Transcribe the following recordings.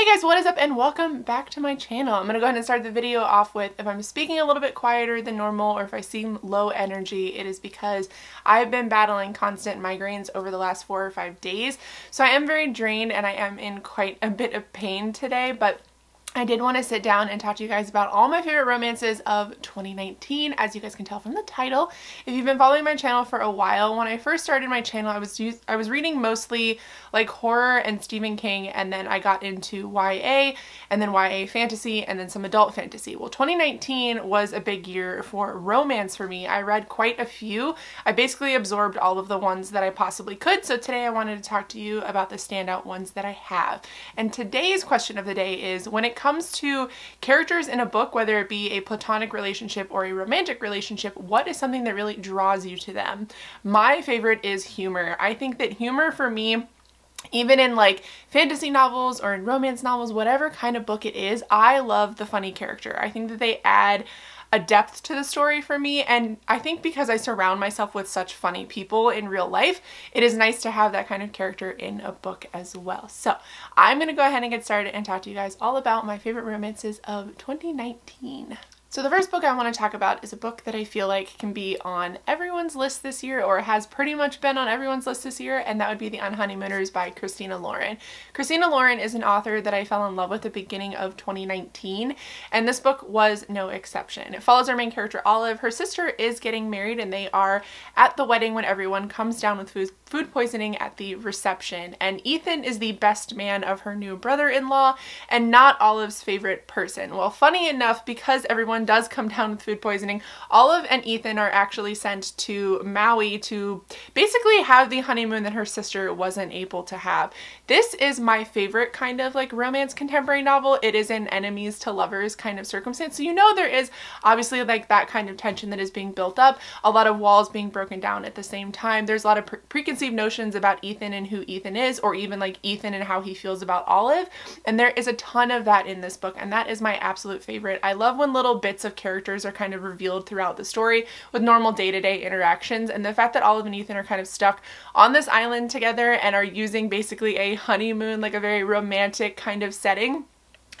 Hey guys, what is up and welcome back to my channel. I'm gonna go ahead and start the video off with, if I'm speaking a little bit quieter than normal or if I seem low energy, it is because I've been battling constant migraines over the last 4 or 5 days. So I am very drained and I am in quite a bit of pain today, but I did want to sit down and talk to you guys about all my favorite romances of 2019, as you guys can tell from the title. If you've been following my channel for a while, when I first started my channel, I was reading mostly like horror and Stephen King, and then I got into YA, and then YA fantasy, and then some adult fantasy. Well, 2019 was a big year for romance for me. I read quite a few. I basically absorbed all of the ones that I possibly could, so today I wanted to talk to you about the standout ones that I have. And today's question of the day is, when it comes to characters in a book, whether it be a platonic relationship or a romantic relationship, what is something that really draws you to them? My favorite is humor. I think that humor for me, even in like fantasy novels or in romance novels, whatever kind of book it is, I love the funny character. I think that they add a depth to the story for me, and I think because I surround myself with such funny people in real life, it is nice to have that kind of character in a book as well. So I'm gonna go ahead and get started and talk to you guys all about my favorite romances of 2019. So the first book I want to talk about is a book that I feel like can be on everyone's list this year, or has pretty much been on everyone's list this year, and that would be The Unhoneymooners by Christina Lauren. Christina Lauren is an author that I fell in love with at the beginning of 2019, and this book was no exception. It follows our main character Olive. Her sister is getting married and they are at the wedding when everyone comes down with food poisoning at the reception, and Ethan is the best man of her new brother-in-law and not Olive's favorite person. Well, funny enough, because everyone does come down with food poisoning, Olive and Ethan are actually sent to Maui to basically have the honeymoon that her sister wasn't able to have. This is my favorite kind of like romance contemporary novel. It is an enemies to lovers kind of circumstance. So you know there is obviously like that kind of tension that is being built up, a lot of walls being broken down at the same time. There's a lot of preconceived notions about Ethan and who Ethan is, or even like Ethan and how he feels about Olive. And there is a ton of that in this book, and that is my absolute favorite. I love when little bits of characters are kind of revealed throughout the story with normal day-to-day interactions, and the fact that Olive and Ethan are kind of stuck on this island together and are using basically a honeymoon, like a very romantic kind of setting,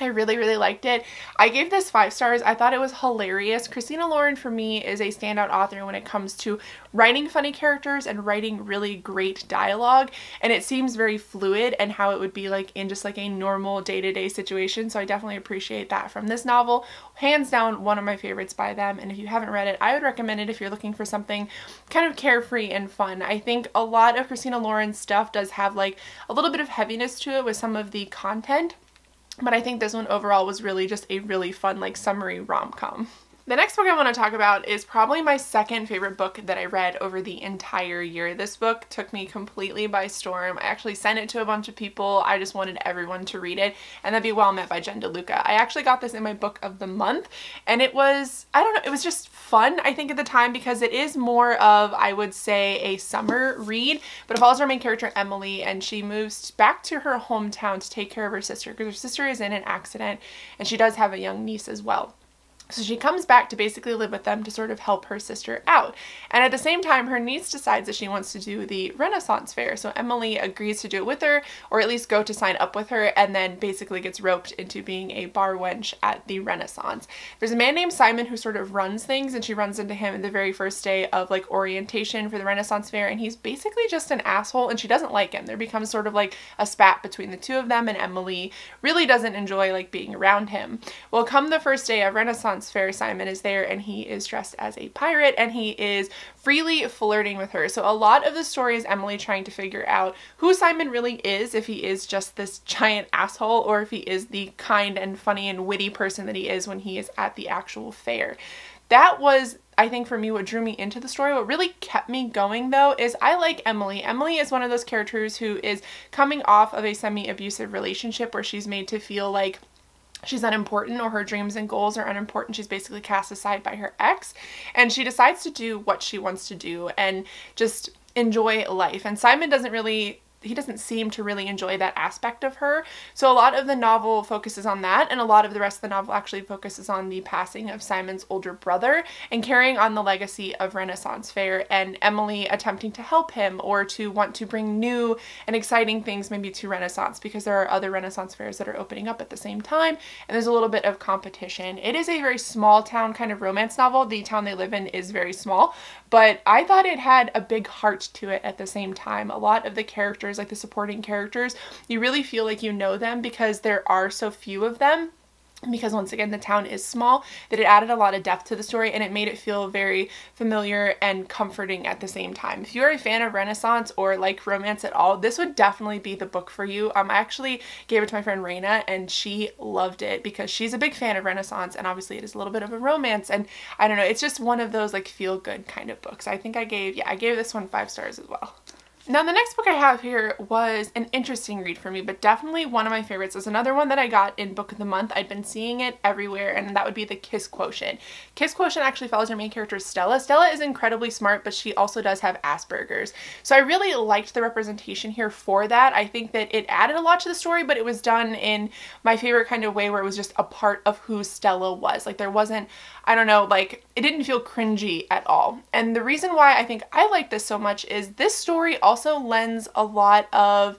I really, really liked it. I gave this 5 stars. I thought it was hilarious. Christina Lauren for me is a standout author when it comes to writing funny characters and writing really great dialogue, and it seems very fluid and how it would be like in just like a normal day-to-day situation, so I definitely appreciate that from this novel. Hands down, one of my favorites by them, and if you haven't read it, I would recommend it if you're looking for something kind of carefree and fun. I think a lot of Christina Lauren's stuff does have like a little bit of heaviness to it with some of the content, but I think this one overall was really just a really fun like summery rom-com. The next book I want to talk about is probably my second favorite book that I read over the entire year. This book took me completely by storm. I actually sent it to a bunch of people. I just wanted everyone to read it, and that'd be Well Met by Jen DeLuca. I actually got this in my Book of the Month, and it was, I don't know, it was just fun, I think, at the time, because it is more of, I would say, a summer read, but it follows our main character Emily, and she moves back to her hometown to take care of her sister because her sister is in an accident, and she does have a young niece as well. So she comes back to basically live with them to sort of help her sister out. And at the same time, her niece decides that she wants to do the Renaissance Fair. So Emily agrees to do it with her, or at least go to sign up with her, and then basically gets roped into being a bar wench at the Renaissance. There's a man named Simon who sort of runs things, and she runs into him the very first day of like orientation for the Renaissance Fair, and he's basically just an asshole and she doesn't like him. There becomes sort of like a spat between the two of them, and Emily really doesn't enjoy like being around him. Well, come the first day of Renaissance Fair, Simon is there and he is dressed as a pirate and he is freely flirting with her. So a lot of the story is Emily trying to figure out who Simon really is, if he is just this giant asshole or if he is the kind and funny and witty person that he is when he is at the actual fair. That was, I think, for me, what drew me into the story. What really kept me going, though, is I like Emily. Emily is one of those characters who is coming off of a semi-abusive relationship where she's made to feel like she's unimportant, or her dreams and goals are unimportant. She's basically cast aside by her ex, and she decides to do what she wants to do and just enjoy life. And Simon doesn't really he doesn't seem to really enjoy that aspect of her. So a lot of the novel focuses on that, and a lot of the rest of the novel actually focuses on the passing of Simon's older brother and carrying on the legacy of Renaissance Fair, and Emily attempting to help him or to want to bring new and exciting things maybe to Renaissance, because there are other Renaissance fairs that are opening up at the same time and there's a little bit of competition. It is a very small town kind of romance novel. The town they live in is very small, but I thought it had a big heart to it at the same time. A lot of the characters, like the supporting characters, you really feel like you know them because there are so few of them, because once again the town is small, that it added a lot of depth to the story and it made it feel very familiar and comforting at the same time. If you're a fan of Renaissance or like romance at all, this would definitely be the book for you. I actually gave it to my friend Raina and she loved it because she's a big fan of Renaissance, and obviously it is a little bit of a romance, and I don't know, it's just one of those like feel good kind of books. I think I gave this one 5 stars as well. Now the next book I have here was an interesting read for me, but definitely one of my favorites. It's another one that I got in Book of the Month. I'd been seeing it everywhere, and that would be The Kiss Quotient. Kiss Quotient actually follows your main character Stella. Stella is incredibly smart, but she also does have Asperger's. So I really liked the representation here for that. I think that it added a lot to the story, but it was done in my favorite kind of way where it was just a part of who Stella was. Like there wasn't, I don't know, like it didn't feel cringy at all. And the reason why I think I like this so much is this story also lends a lot of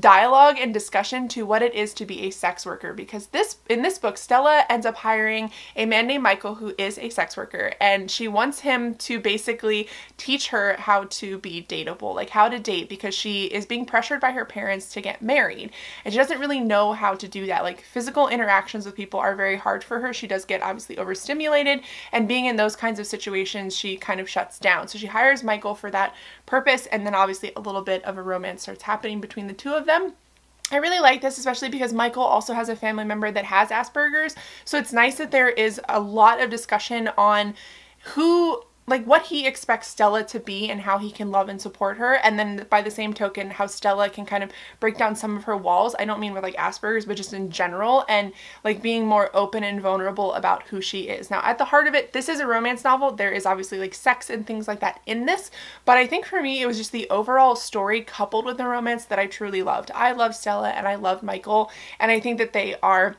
dialogue and discussion to what it is to be a sex worker, because in this book Stella ends up hiring a man named Michael who is a sex worker, and she wants him to basically teach her how to be dateable, like how to date, because she is being pressured by her parents to get married and she doesn't really know how to do that. Like physical interactions with people are very hard for her. She does get obviously overstimulated, and being in those kinds of situations she kind of shuts down. So she hires Michael for that purpose, and then obviously a little bit of a romance starts happening between the two of them. I really like this, especially because Michael also has a family member that has Asperger's, so it's nice that there is a lot of discussion on who, like what he expects Stella to be and how he can love and support her, and then by the same token how Stella can kind of break down some of her walls. I don't mean with like Asperger's, but just in general, and like being more open and vulnerable about who she is. Now at the heart of it, this is a romance novel. There is obviously like sex and things like that in this, but I think for me it was just the overall story coupled with the romance that I truly loved. I love Stella and I love Michael, and I think that they are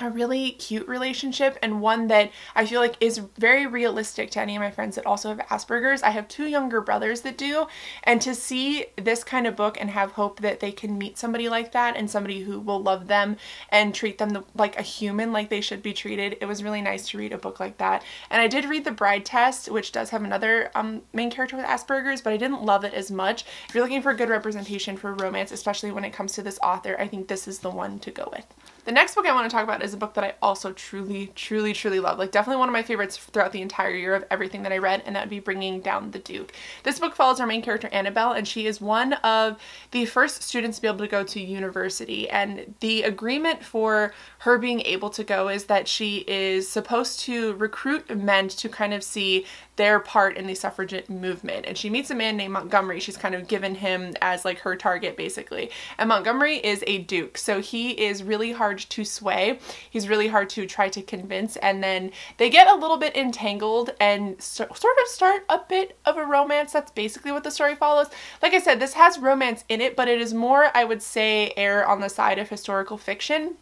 a really cute relationship, and one that I feel like is very realistic to any of my friends that also have Asperger's. I have 2 younger brothers that do, and to see this kind of book and have hope that they can meet somebody like that and somebody who will love them and treat them like a human, like they should be treated, it was really nice to read a book like that. And I did read The Bride Test, which does have another main character with Asperger's, but I didn't love it as much. If you're looking for good representation for romance, especially when it comes to this author, I think this is the one to go with. The next book I want to talk about is a book that I also truly love. Like definitely one of my favorites throughout the entire year of everything that I read, and that would be Bringing Down the Duke. This book follows our main character Annabelle, and she is one of the first students to be able to go to university, and the agreement for her being able to go is that she is supposed to recruit men to kind of see their part in the suffragette movement. And she meets a man named Montgomery. She's kind of given him as like her target basically, and Montgomery is a duke, so he is really hard to sway. He's really hard to try to convince, and then they get a little bit entangled and sort of start a bit of a romance. That's basically what the story follows. Like I said, this has romance in it, but it is more, I would say, err on the side of historical fiction,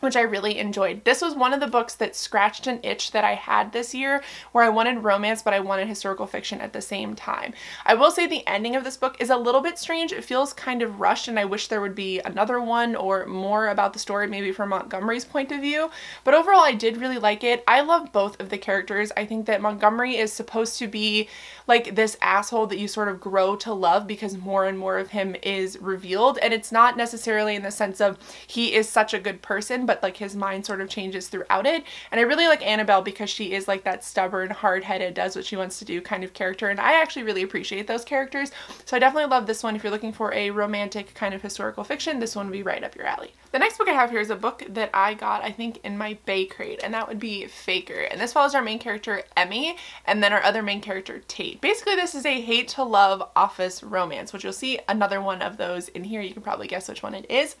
which I really enjoyed. This was one of the books that scratched an itch that I had this year, where I wanted romance but I wanted historical fiction at the same time. I will say the ending of this book is a little bit strange. It feels kind of rushed, and I wish there would be another one or more about the story, maybe from Montgomery's point of view, but overall I did really like it. I love both of the characters. I think that Montgomery is supposed to be like this asshole that you sort of grow to love because more and more of him is revealed, and it's not necessarily in the sense of he is such a good person, but like his mind sort of changes throughout it. And I really like Annabelle because she is like that stubborn, hard-headed, does what she wants to do kind of character, and I actually really appreciate those characters, so I definitely love this one. If you're looking for a romantic kind of historical fiction, this one would be right up your alley. The next book I have here is a book that I got, I think, in my Bay crate, and that would be Faker, and this follows our main character Emmy and then our other main character Tate. Basically this is a hate to love office romance, which you'll see another one of those in here. You can probably guess which one it is.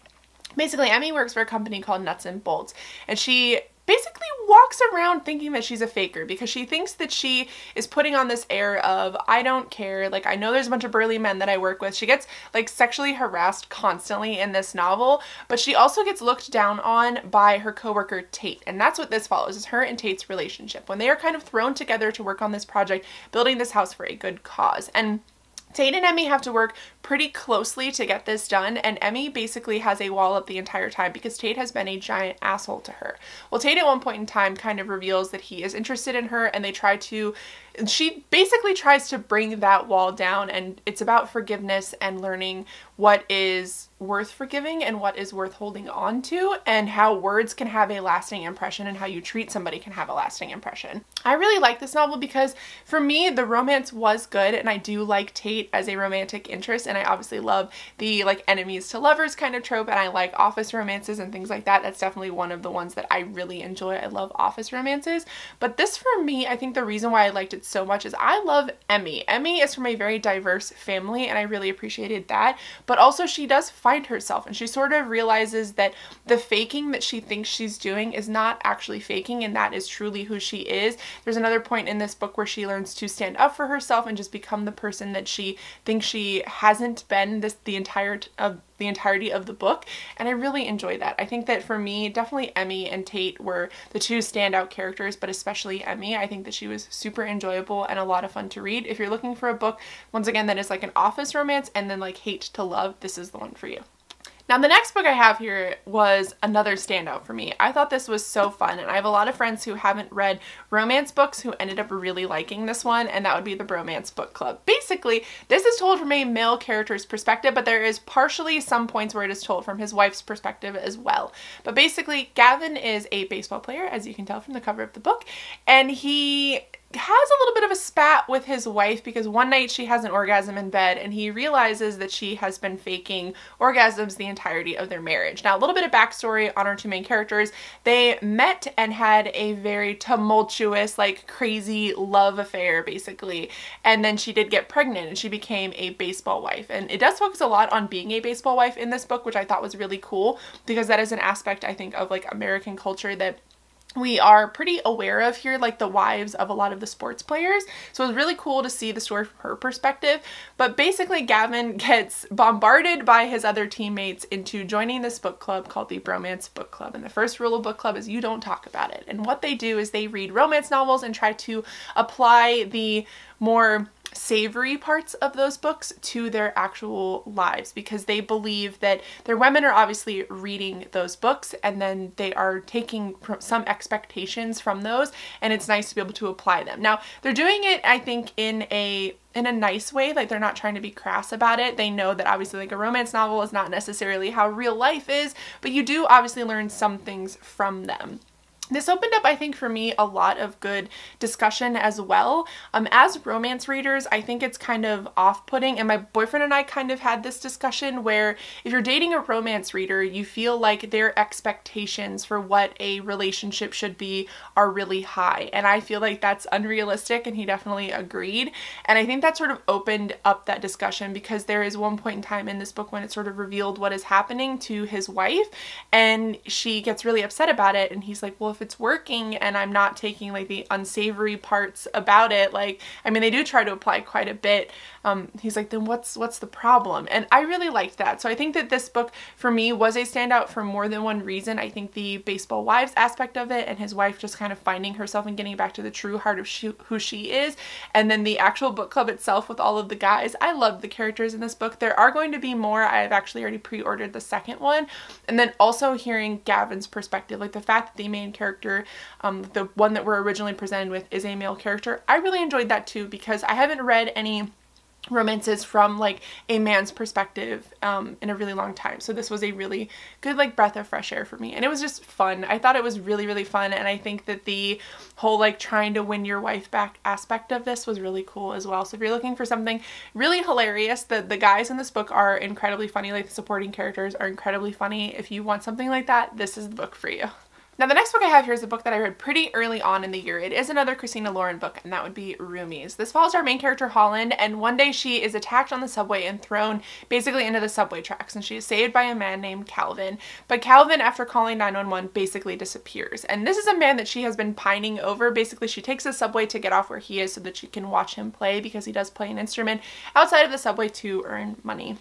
Basically, Emmy works for a company called Nuts and Bolts, and she basically walks around thinking that she's a faker because she thinks that she is putting on this air of, I don't care, like I know there's a bunch of burly men that I work with. She gets like sexually harassed constantly in this novel, but she also gets looked down on by her coworker Tate, and that's what this follows, is her and Tate's relationship when they are kind of thrown together to work on this project, building this house for a good cause. And Tate and Emmy have to work pretty closely to get this done, and Emmy basically has a wall up the entire time because Tate has been a giant asshole to her. Well, Tate at one point in time kind of reveals that he is interested in her, and she basically tries to bring that wall down, and it's about forgiveness and learning what is worth forgiving and what is worth holding on to, and how words can have a lasting impression and how you treat somebody can have a lasting impression. I really like this novel because for me the romance was good, and I do like Tate as a romantic interest, and I obviously love the like enemies to lovers kind of trope, and I like office romances and things like that. That's definitely one of the ones that I really enjoy. I love office romances, but this for me, I think the reason why I liked it so much is I love Emmy. Emmy is from a very diverse family, and I really appreciated that, but also she does find herself, and she sort of realizes that the faking that she thinks she's doing is not actually faking, and that is truly who she is. There's another point in this book where she learns to stand up for herself and just become the person that she thinks she hasn't been the entirety of the book, and I really enjoy that. I think that for me, definitely Emmy and Tate were the two standout characters, but especially Emmy. I think that she was super enjoyable and a lot of fun to read. If you're looking for a book, once again, that is like an office romance and then like hate to love, this is the one for you. Now the next book I have here was another standout for me. I thought this was so fun, and I have a lot of friends who haven't read romance books who ended up really liking this one, and that would be The Bromance Book Club. Basically, this is told from a male character's perspective, but there is partially some points where it is told from his wife's perspective as well. But basically, Gavin is a baseball player, as you can tell from the cover of the book, and he has a little bit of a spat with his wife because one night she has an orgasm in bed, and he realizes that she has been faking orgasms the entirety of their marriage. Now, a little bit of backstory on our two main characters. They met and had a very tumultuous, like crazy love affair basically, and then she did get pregnant and she became a baseball wife. And it does focus a lot on being a baseball wife in this book, which I thought was really cool because that is an aspect I think of like American culture that we are pretty aware of here, like the wives of a lot of the sports players. So it was really cool to see the story from her perspective. But basically Gavin gets bombarded by his other teammates into joining this book club called the Bromance Book Club. And the first rule of book club is you don't talk about it. And what they do is they read romance novels and try to apply the more savory parts of those books to their actual lives, because they believe that their women are obviously reading those books and then they are taking some expectations from those, and it's nice to be able to apply them. Now they're doing it, I think, in a nice way, like they're not trying to be crass about it. They know that obviously like a romance novel is not necessarily how real life is, but you do obviously learn some things from them. This opened up, I think, for me a lot of good discussion as well. As romance readers, I think it's kind of off-putting, and my boyfriend and I kind of had this discussion where if you're dating a romance reader, you feel like their expectations for what a relationship should be are really high, and I feel like that's unrealistic, and he definitely agreed. And I think that sort of opened up that discussion because there is one point in time in this book when it sort of revealed what is happening to his wife, and she gets really upset about it, and he's like, well, if it's working and I'm not taking like the unsavory parts about it, like, I mean, they do try to apply quite a bit. He's like, then what's the problem? And I really liked that. So I think that this book for me was a standout for more than one reason. I think the baseball wives aspect of it and his wife just kind of finding herself and getting back to the true heart of who she is. And then the actual book club itself with all of the guys. I love the characters in this book. There are going to be more. I've actually already pre-ordered the second one. And then also hearing Gavin's perspective, like the fact that the main character, the one that we're originally presented with, is a male character. I really enjoyed that too because I haven't read any romances from like a man's perspective in a really long time, so this was a really good like breath of fresh air for me, and it was just fun. I thought it was really, really fun, and I think that the whole like trying to win your wife back aspect of this was really cool as well. So if you're looking for something really hilarious, the guys in this book are incredibly funny, like the supporting characters are incredibly funny. If you want something like that, this is the book for you. Now the next book I have here is a book that I read pretty early on in the year. It is another Christina Lauren book, and that would be Roomies. This follows our main character Holland, and one day she is attacked on the subway and thrown basically into the subway tracks, and she is saved by a man named Calvin. But Calvin, after calling 911, basically disappears. And this is a man that she has been pining over. Basically she takes the subway to get off where he is so that she can watch him play, because he does play an instrument outside of the subway to earn money.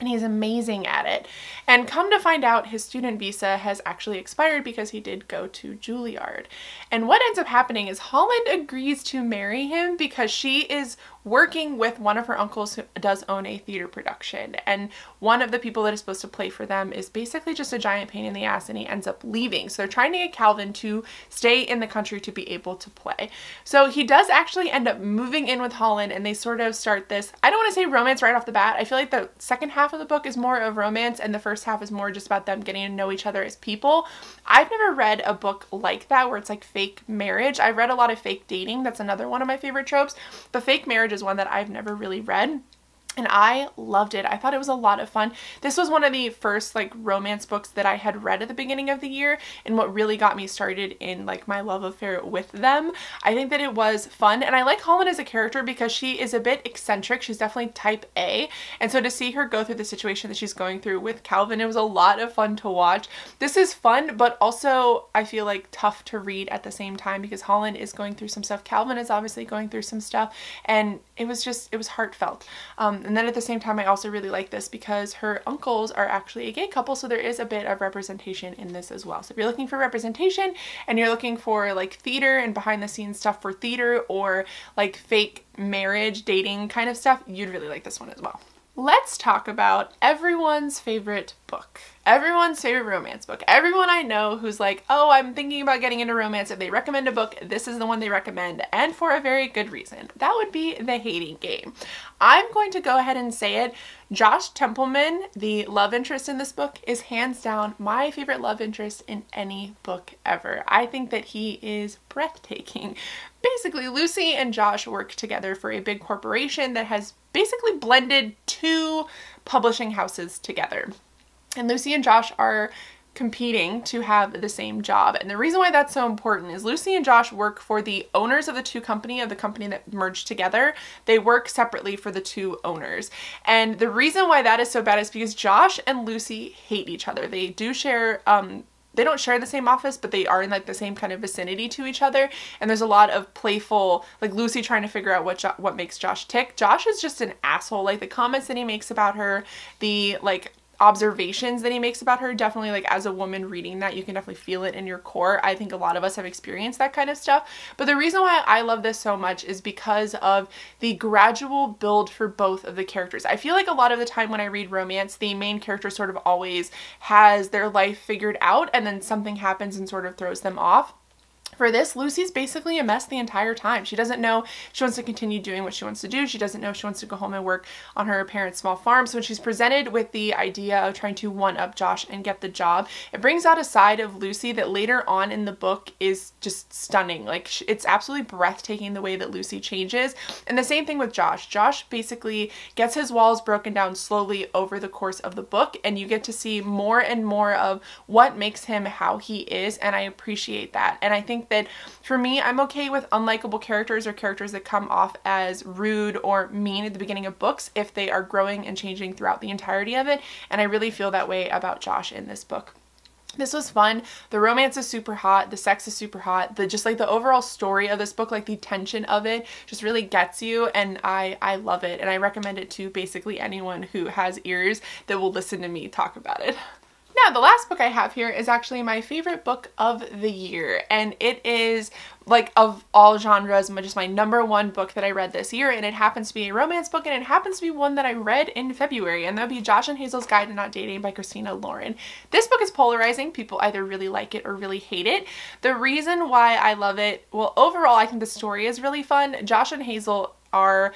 And he's amazing at it. And come to find out, his student visa has actually expired because he did go to Juilliard. And what ends up happening is Holland agrees to marry him because she is working with one of her uncles who does own a theater production. And one of the people that is supposed to play for them is basically just a giant pain in the ass, and he ends up leaving. So they're trying to get Calvin to stay in the country to be able to play. So he does actually end up moving in with Holland, and they sort of start this, I don't want to say romance right off the bat. I feel like the second half of the book is more of romance and the first half is more just about them getting to know each other as people. I've never read a book like that where it's like fake marriage. I've read a lot of fake dating. That's another one of my favorite tropes, but fake marriage is one that I've never really read. And I loved it. I thought it was a lot of fun. This was one of the first like romance books that I had read at the beginning of the year, and what really got me started in like my love affair with them. I think that it was fun, and I like Holland as a character because she is a bit eccentric. She's definitely type A, and so to see her go through the situation that she's going through with Calvin, it was a lot of fun to watch. This is fun, but also I feel like tough to read at the same time, because Holland is going through some stuff. Calvin is obviously going through some stuff, and it was just, it was heartfelt. And then at the same time, I also really like this because her uncles are actually a gay couple, so there is a bit of representation in this as well. So if you're looking for representation and you're looking for like theater and behind the scenes stuff for theater, or like fake marriage dating kind of stuff, you'd really like this one as well. Let's talk about everyone's favorite book. Everyone's favorite romance book. Everyone I know who's like, oh, I'm thinking about getting into romance, if they recommend a book, this is the one they recommend, and for a very good reason. That would be The Hating Game. I'm going to go ahead and say it. Josh Templeman, the love interest in this book, is hands down my favorite love interest in any book ever. I think that he is breathtaking. Basically, Lucy and Josh work together for a big corporation that has basically blended two publishing houses together. And Lucy and Josh are competing to have the same job. And the reason why that's so important is Lucy and Josh work for the owners of the two companies, of the company that merged together. They work separately for the two owners. And the reason why that is so bad is because Josh and Lucy hate each other. They do share, they don't share the same office, but they are in like the same kind of vicinity to each other. And there's a lot of playful, like Lucy trying to figure out what makes Josh tick. Josh is just an asshole. Like the comments that he makes about her, the like observations that he makes about her, definitely like as a woman reading that, you can definitely feel it in your core. I think a lot of us have experienced that kind of stuff. But the reason why I love this so much is because of the gradual build for both of the characters. I feel like a lot of the time when I read romance, the main character sort of always has their life figured out, and then something happens and sort of throws them off. For this, Lucy's basically a mess the entire time. She doesn't know she wants to continue doing what she wants to do. She doesn't know she wants to go home and work on her parents' small farm. So when she's presented with the idea of trying to one-up Josh and get the job, it brings out a side of Lucy that later on in the book is just stunning. Like, it's absolutely breathtaking the way that Lucy changes. And the same thing with Josh. Josh basically gets his walls broken down slowly over the course of the book, and you get to see more and more of what makes him how he is, and I appreciate that. And I think that for me, I'm okay with unlikable characters or characters that come off as rude or mean at the beginning of books if they are growing and changing throughout the entirety of it, and I really feel that way about Josh in this book. This was fun. The romance is super hot. The sex is super hot. The just like the overall story of this book, like the tension of it just really gets you, and I love it, and I recommend it to basically anyone who has ears that will listen to me talk about it. Now, the last book I have here is actually my favorite book of the year, and it is, like, of all genres, just my number one book that I read this year, and it happens to be a romance book, and it happens to be one that I read in February, and that would be Josh and Hazel's Guide to Not Dating by Christina Lauren. This book is polarizing. People either really like it or really hate it. The reason why I love it, well, overall, I think the story is really fun. Josh and Hazel are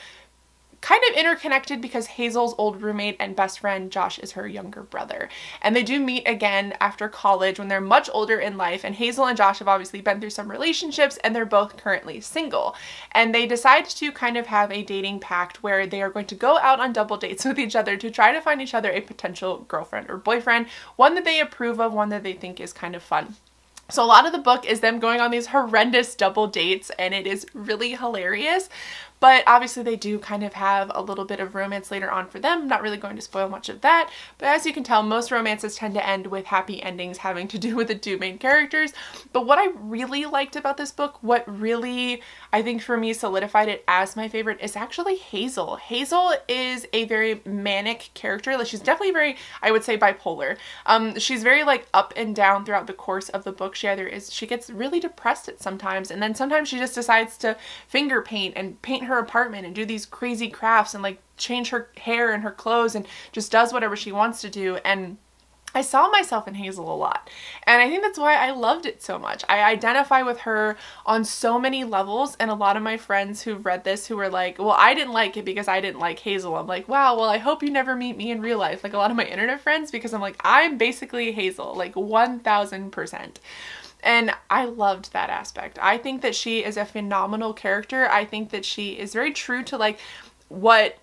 kind of interconnected because Hazel's old roommate and best friend Josh is her younger brother, and they do meet again after college when they're much older in life, and Hazel and Josh have obviously been through some relationships, and they're both currently single, and they decide to kind of have a dating pact where they are going to go out on double dates with each other to try to find each other a potential girlfriend or boyfriend, one that they approve of, one that they think is kind of fun. So a lot of the book is them going on these horrendous double dates, and it is really hilarious. But obviously they do kind of have a little bit of romance later on for them. I'm not really going to spoil much of that. But as you can tell, most romances tend to end with happy endings having to do with the two main characters. But what I really liked about this book, what really, I think for me, solidified it as my favorite is actually Hazel. Hazel is a very manic character. Like, she's definitely very, I would say, bipolar. She's very like up and down throughout the course of the book. She gets really depressed at sometimes, and then sometimes she just decides to finger paint and paint her apartment and do these crazy crafts and like change her hair and her clothes and just does whatever she wants to do. And I saw myself in Hazel a lot, and I think that's why I loved it so much. I identify with her on so many levels, and a lot of my friends who've read this who were like, well, I didn't like it because I didn't like Hazel. I'm like, wow, well, I hope you never meet me in real life. Like a lot of my internet friends, because I'm like, I'm basically Hazel, like 1000%. And I loved that aspect. I think that she is a phenomenal character. I think that she is very true to like what,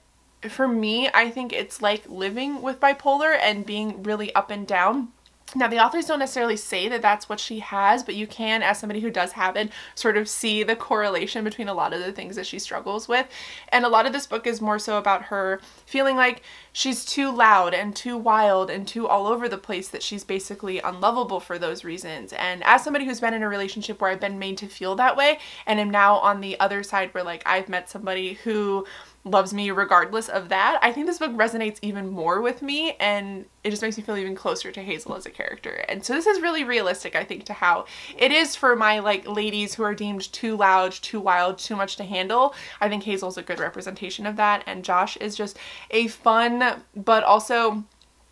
for me, I think it's like living with bipolar and being really up and down. Now, the authors don't necessarily say that that's what she has, but you can, as somebody who does have it, sort of see the correlation between a lot of the things that she struggles with. And a lot of this book is more so about her feeling like she's too loud and too wild and too all over the place, that she's basically unlovable for those reasons. And as somebody who's been in a relationship where I've been made to feel that way, and am now on the other side where like I've met somebody who loves me regardless of that, I think this book resonates even more with me, and it just makes me feel even closer to Hazel as a character. And so this is really realistic, I think, to how it is for my like ladies who are deemed too loud, too wild, too much to handle. I think Hazel's a good representation of that, and Josh is just a fun but also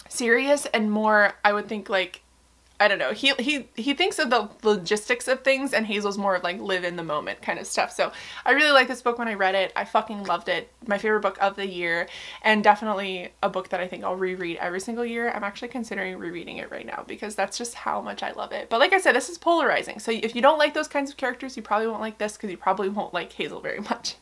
serious and more, I would think, like, I don't know, he thinks of the logistics of things, and Hazel's more of like live in the moment kind of stuff. So I really liked this book when I read it. I fucking loved it. My favorite book of the year, and definitely a book that I think I'll reread every single year. I'm actually considering rereading it right now because that's just how much I love it. But like I said, this is polarizing. So if you don't like those kinds of characters, you probably won't like this, because you probably won't like Hazel very much.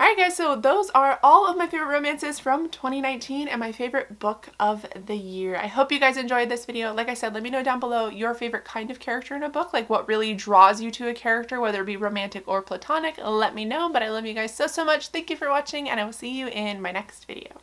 Alright guys, so those are all of my favorite romances from 2019 and my favorite book of the year. I hope you guys enjoyed this video. Like I said, let me know down below your favorite kind of character in a book, like what really draws you to a character, whether it be romantic or platonic. Let me know, but I love you guys so, so much. Thank you for watching, and I will see you in my next video.